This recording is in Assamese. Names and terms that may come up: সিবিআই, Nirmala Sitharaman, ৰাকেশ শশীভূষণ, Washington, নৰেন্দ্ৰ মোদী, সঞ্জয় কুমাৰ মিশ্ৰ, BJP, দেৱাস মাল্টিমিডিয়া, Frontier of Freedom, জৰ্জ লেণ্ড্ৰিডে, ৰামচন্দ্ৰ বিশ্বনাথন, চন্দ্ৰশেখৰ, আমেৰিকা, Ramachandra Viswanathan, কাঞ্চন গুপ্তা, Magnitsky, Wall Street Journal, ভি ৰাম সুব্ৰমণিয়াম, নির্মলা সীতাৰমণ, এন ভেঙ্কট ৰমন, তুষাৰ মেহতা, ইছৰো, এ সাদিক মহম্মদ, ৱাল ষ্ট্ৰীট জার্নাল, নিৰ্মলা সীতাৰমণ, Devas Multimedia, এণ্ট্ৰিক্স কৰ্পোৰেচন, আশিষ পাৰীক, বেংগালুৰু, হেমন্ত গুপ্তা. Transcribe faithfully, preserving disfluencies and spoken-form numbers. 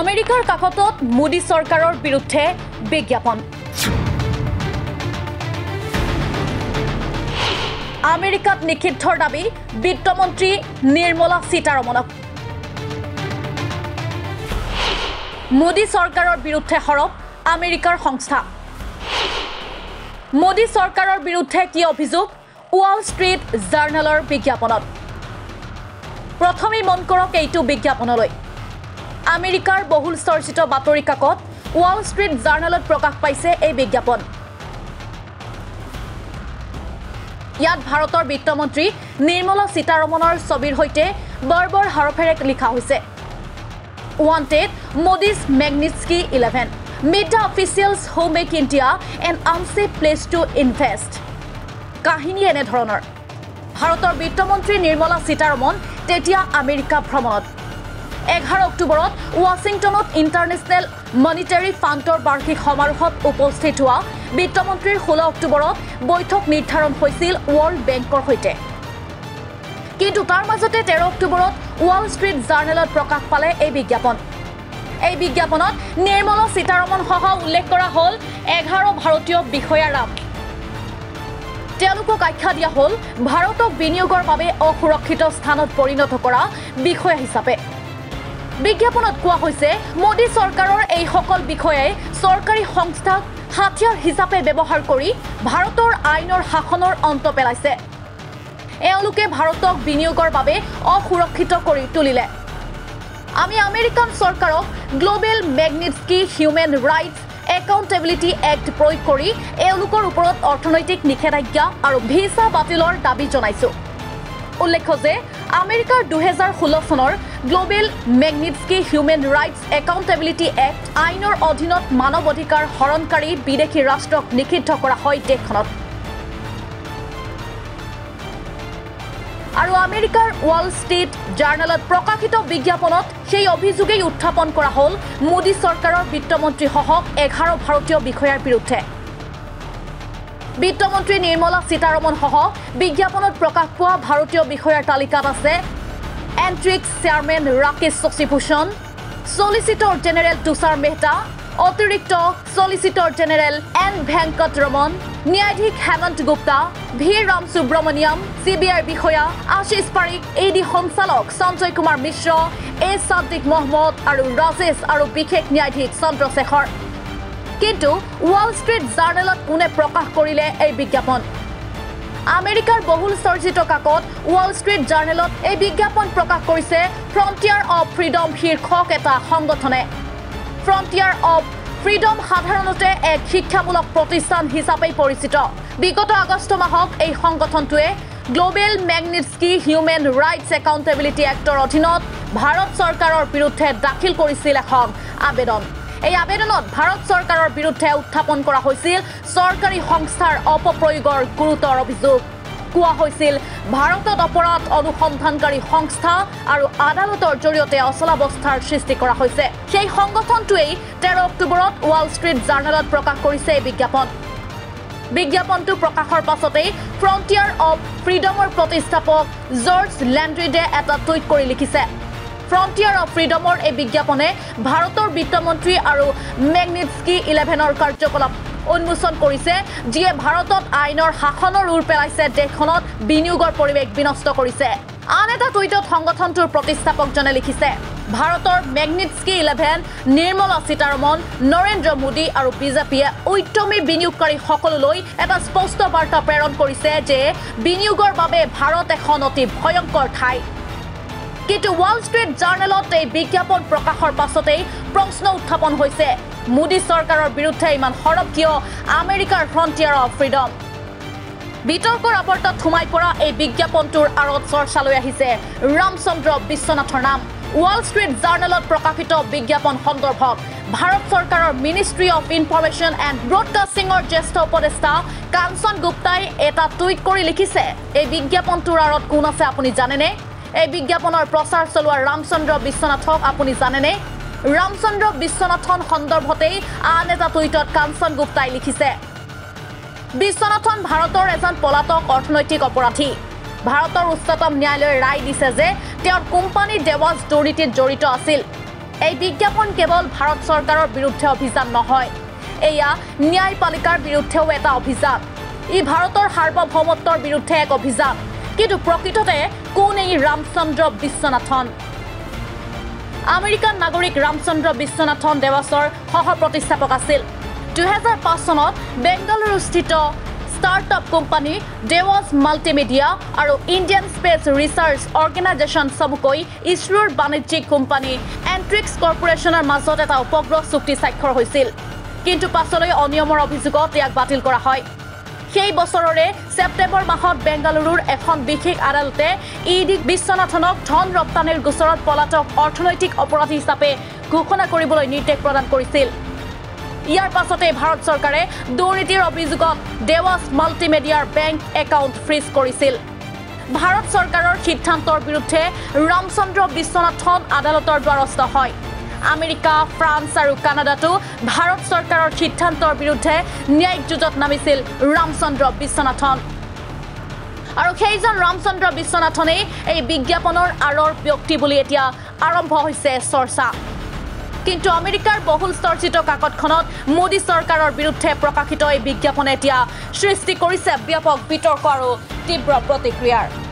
আমেরিকার কাকতত মোদি সরকারের বিরুদ্ধে বিজ্ঞাপন আমেরিকাত নিষিদ্ধৰ দাবী বিত্তমন্ত্ৰী নিৰ্মলা সীতাৰমণক মোদি সরকারের বিরুদ্ধে হরপ আমেরিকার সংস্থা মোদি সরকারের বিরুদ্ধে কি অভিযোগ ওয়াল স্ট্রিট জার্নালৰ বিজ্ঞাপনত প্রথমেই মন কৰক এইটো বিজ্ঞাপনলৈ আমেরিকার বহুল চৰ্চিত বাতৰি কাকত ওয়াল স্ট্রিট জার্নালত প্ৰকাশ পাইছে এই বিজ্ঞাপন ইয়াত ভাৰতৰ বিত্তমন্ত্ৰী নিৰ্মলা সীতাৰমণৰ ছবিৰ সৈতে বৰবৰ হৰফেৰে লিখা হৈছে Wanted, Modi's Magnitsky eleven. Meta officials who make India an unsafe place to invest. Kahini ene dhoroner. Bharotor Bittomontri Nirmala Sitharaman tetia America Bhromonot. এঘাৰ অক্টোবৰত Washingtonত International Monetary Fundৰ বাৰ্ষিক সমাৰোহত উপস্থিত হোৱা বিত্তমন্ত্ৰীৰ ষোল্ল অক্টোবৰত বৈঠক নিৰ্ধাৰণ হৈছিল World Bankৰ সৈতে। কিন্তু তাৰ মাজতে তেৰ অক্টোবৰত Wall Street Journalত প্ৰকাশ পালে এই বিজ্ঞাপন। এই বিজ্ঞাপনত নিৰ্মলা সীতাৰমণ সহ উল্লেখ কৰা হল এঘাৰ ভাৰতীয় বিষয়া নাম। তেওঁলোকক আখ্যা দিয়া হল ভাৰতক বিনিয়োগৰ বাবে অসুৰক্ষিত স্থানত পৰিণত কৰা বিষয়া হিচাপে। বিজ্ঞাপনত কোৱা হৈছে মোদি সরকাৰৰ এই সকল বিষয়াই চৰকাৰী সংস্থাক হাতিয়াৰ হিচাপে ব্যৱহাৰ কৰি ভাৰতৰ আইনৰ শাসনৰ অন্ত পেলাইছে। এওঁলোকে ভাৰতক বিনিয়োগৰ বাবে অসুৰক্ষিত কৰি তুলিলে আমি আমেৰিকান চৰকাৰক global Magnitsky human rights accountability act প্ৰয়োগ কৰি এওঁলোকৰ ওপৰত অৰ্থনৈতিক নিষেধাজ্ঞা আৰু ভিসা বাতিলৰ দাবী জনাইছো উল্লেখ্য যে আমেৰিকাৰ দুহেজাৰ ষোল্ল চনৰ global Magnitsky human rights accountability act আইনৰ অধীনত মানৱ অধিকাৰ হৰণকাৰী বিদেশী ৰাষ্ট্ৰক নিষিদ্ধ কৰা হয় দেশখনত আৰু আমেরিকার ওয়াল স্ট্রিট জার্নালত প্রকাশিত বিজ্ঞাপনত সেই অভিযোগেই উত্থাপন কৰা হল মোদি সরকারের বিত্তমন্ত্রী সহ এঘাৰ ভারতীয় বিষয়াৰ বিৰুদ্ধে বিত্তমন্ত্রী নির্মলা সীতাৰমণ সহ বিজ্ঞাপনত প্রকাশ পোৱা ভারতীয় বিষয়াৰ তালিকাত আছে Antrix chairman ৰাকেশ শশীভূষণ solicitor general তুষাৰ মেহতা অতিরিক্ত solicitor general এন ভেঙ্কট ৰমন ন্যায়াধীশ হেমন্ত গুপ্তা ভি ৰাম সুব্ৰমণিয়াম সিবিআইৰ বিষয়া আশিষ পাৰীক এডি সঞ্চালক সঞ্জয় কুমাৰ মিশ্ৰ এ সাদিক মহম্মদ আৰু ৰাজেশ আৰু বিশেষ ন্যায়াধীশ চন্দ্ৰশেখৰ কিন্তু ওয়াল স্ট্রিট জার্নালত কোনে প্ৰকাশ কৰিলে এই বিজ্ঞাপন আমেৰিকাৰ বহুল চৰ্চিত কাকত ওয়াল স্ট্রিট জার্নালত এই বিজ্ঞাপন প্ৰকাশ কৰিছে ফ্ৰণ্টিয়াৰ অৱ ফ্ৰীডম শীৰ্ষক এটা সংগঠনে ফ্রন্টিয়ার অফ ফ্রিডম সাধাৰণতে এক শিক্ষামূলক প্ৰতিষ্ঠান হিচাপে পৰিচিত বিগত আগষ্ট মাহত এই সংগঠনটোৱে global Magnitsky human rights accountability এক্টৰ অধীনত ভাৰত চৰকাৰৰ বিৰুদ্ধে দাখিল কৰিছিল এখন আবেদন এই আবেদনত ভাৰত চৰকাৰৰ বিৰুদ্ধে উত্থাপন কৰা হৈছিল চৰকাৰী সংস্থাৰ অপপ্ৰয়োগৰ গুৰুতৰ অভিযোগ কোৱা হৈছিল ভাৰতত অপৰাধ অনুসন্ধানকাৰী সংস্থা আৰু আদালতৰ জৰিয়তে অচলাৱস্থাৰ সৃষ্টি কৰা হৈছে সেই সংগঠনটোৱেই তেৰ অক্টোবৰত ওয়াল স্ট্রিট জার্নালত প্ৰকাশ কৰিছে এই বিজ্ঞাপন বিজ্ঞাপনটো প্ৰকাশৰ পাছতে ফ্রন্টিয়ার অফ ফ্ৰীডমৰ প্ৰতিষ্ঠাপক জৰ্জ লেণ্ড্ৰিডে এটা টুইট কৰি লিখিছে ফ্রন্টিয়ার অফ ফ্ৰীডমৰ এই বিজ্ঞাপনে ভাৰতৰ বিত্তমন্ত্ৰী আৰু মেগনিটস্কি এঘাৰৰ কাৰ্যকলাপ উন্মোচন কৰিছে যিয়ে ভাৰতত আইনৰ শাসনৰ উৰ পেলাইছে দেশখনত বিনিয়োগৰ পৰিৱেশ বিনষ্ট কৰিছে আন এটা টুইটত সংগঠনটোৰ প্ৰতিষ্ঠাপকজনে লিখিছে ভাৰতৰ মেগনিটস্কি এঘাৰ নিৰ্মলা সীতাৰমণ নৰেন্দ্ৰ মোদী আৰু বিজেপিয়ে উদ্যমী বিনিয়োগকাৰী সকললৈ এটা স্পষ্ট বাৰ্তা প্ৰেৰণ কৰিছে যে বিনিয়োগৰ বাবে ভাৰত এখন অতি ভয়ংকৰ ঠাই কিন্তু ওয়াল স্ট্রিট জার্নালত এই বিজ্ঞাপন প্ৰকাশৰ পাছতেই প্ৰশ্ন উত্থাপন হৈছে মোদি সরকারের বিরুদ্ধে ইমান হরপ কিয় আমেরিকার ফ্রন্টিয়ার অফ ফ্রিডম বিতর্কর আবর্তত সোমাই পড়া এই বিজ্ঞাপনটোৰ আঁৰত চৰ্চালৈ আহিছে ৰামচন্দ্ৰ বিশ্বনাথৰ নাম ওয়াল স্ট্রিট জার্নালত প্ৰকাশিত বিজ্ঞাপন সন্দৰ্ভত ভাৰত চৰকাৰৰ মিনিষ্ট্ৰী অফ ইনফৰমেশ্যন এণ্ড ব্ৰডকাষ্টিঙৰ জ্যেষ্ঠ উপদেষ্টা কাঞ্চন গুপ্তাই এটা টুইট কৰি লিখিছে এই বিজ্ঞাপনটোৰ আঁৰত কোন আছে আপুনি জানেনে এই বিজ্ঞাপনৰ প্ৰচাৰ চলোৱা ৰামচন্দ্ৰ বিশ্বনাথক আপুনি জানেনে ৰামচন্দ্ৰ বিশ্বনাথন সন্দৰ্ভতেই আন এটা টুইটত কাঞ্চন গুপ্তাই লিখিছে বিশ্বনাথন ভাৰতৰ এজন পলাতক অৰ্থনৈতিক অপৰাধী ভাৰতৰ উচ্চতম ন্যায়ালয়ে ৰায় দিছে যে তেওঁৰ কোম্পানী দেৱাজ দুৰ্নীতিত জড়িত আছিল এই বিজ্ঞাপন কেবল ভারত সরকারের বিরুদ্ধে অভিযান নহয়, এয়া ন্যায়পালিকাৰ বিৰুদ্ধেও এটা অভিযান। ই ভাৰতৰ সার্বভৌমত্বৰ বিৰুদ্ধে এক অভিযান। কিন্তু প্ৰকৃততে কোন এই ৰামচন্দ্ৰ বিশ্বনাথন? আমেৰিকান নাগৰিক ৰামচন্দ্ৰ বিশ্বনাথন দেৱাসৰ সহ প্ৰতিষ্ঠাপক আছিল। দুহেজাৰ পাঁচ চনত বেংগালুৰুস্থিত স্টার্টআপ কোম্পানী দেৱাস মাল্টিমিডিয়া আৰু ইণ্ডিয়ান স্পেচ ৰিচাৰ্চ অৰ্গেনাইজেশ্যন চমুকৈ ইছৰোৰ বাণিজ্যিক কোম্পানী এণ্ট্ৰিক্স কৰ্পোৰেচনৰ মাজত এটা উপগ্ৰহ চুক্তি স্বাক্ষৰ হৈছিল। কিন্তু পাছলৈ অনিয়মৰ অভিযোগত ইয়াক বাতিল কৰা হয়। সেই বছৰৰে ছেপ্টেম্বৰ মাহত বেংগালুৰুৰ এখন বিশেষ আদালতে ই ডি বিশ্বনাথনক ধন ৰপ্তানিৰ গোচৰত পলাতক অৰ্থনৈতিক অপৰাধী হিচাপে ঘোষণা কৰিবলৈ নিৰ্দেশ প্ৰদান কৰিছিল। ইয়াৰ পাছতে ভাৰত চৰকাৰে দুৰ্নীতিৰ অভিযোগত দেৱাস মাল্টিমিডিয়াৰ বেংক একাউণ্ট ফ্ৰিজ কৰিছিল। ভাৰত চৰকাৰৰ সিদ্ধান্তৰ বিৰুদ্ধে ৰামচন্দ্ৰ বিশ্বনাথন আদালতৰ দ্বাৰস্থ হয়। আমেৰিকা, ফ্ৰান্স আৰু কানাডাতো ভাৰত চৰকাৰৰ সিদ্ধান্তৰ বিৰুদ্ধে ন্যায়িক যুঁজত নামিছিল ৰামচন্দ্ৰ বিশ্বনাথন। আৰু সেইজন ৰামচন্দ্ৰ বিশ্বনাথনেই এই বিজ্ঞাপনৰ আঁৰৰ ব্যক্তি বুলি এতিয়া আৰম্ভ হৈছে চৰ্চা। কিন্তু আমেৰিকাৰ বহুল চৰ্চিত কাকতখনত মোদী চৰকাৰৰ বিৰুদ্ধে প্ৰকাশিত এই বিজ্ঞাপনে এতিয়া সৃষ্টি কৰিছে ব্যাপক বিতৰ্ক আৰু তীব্ৰ প্ৰতিক্ৰিয়াৰ।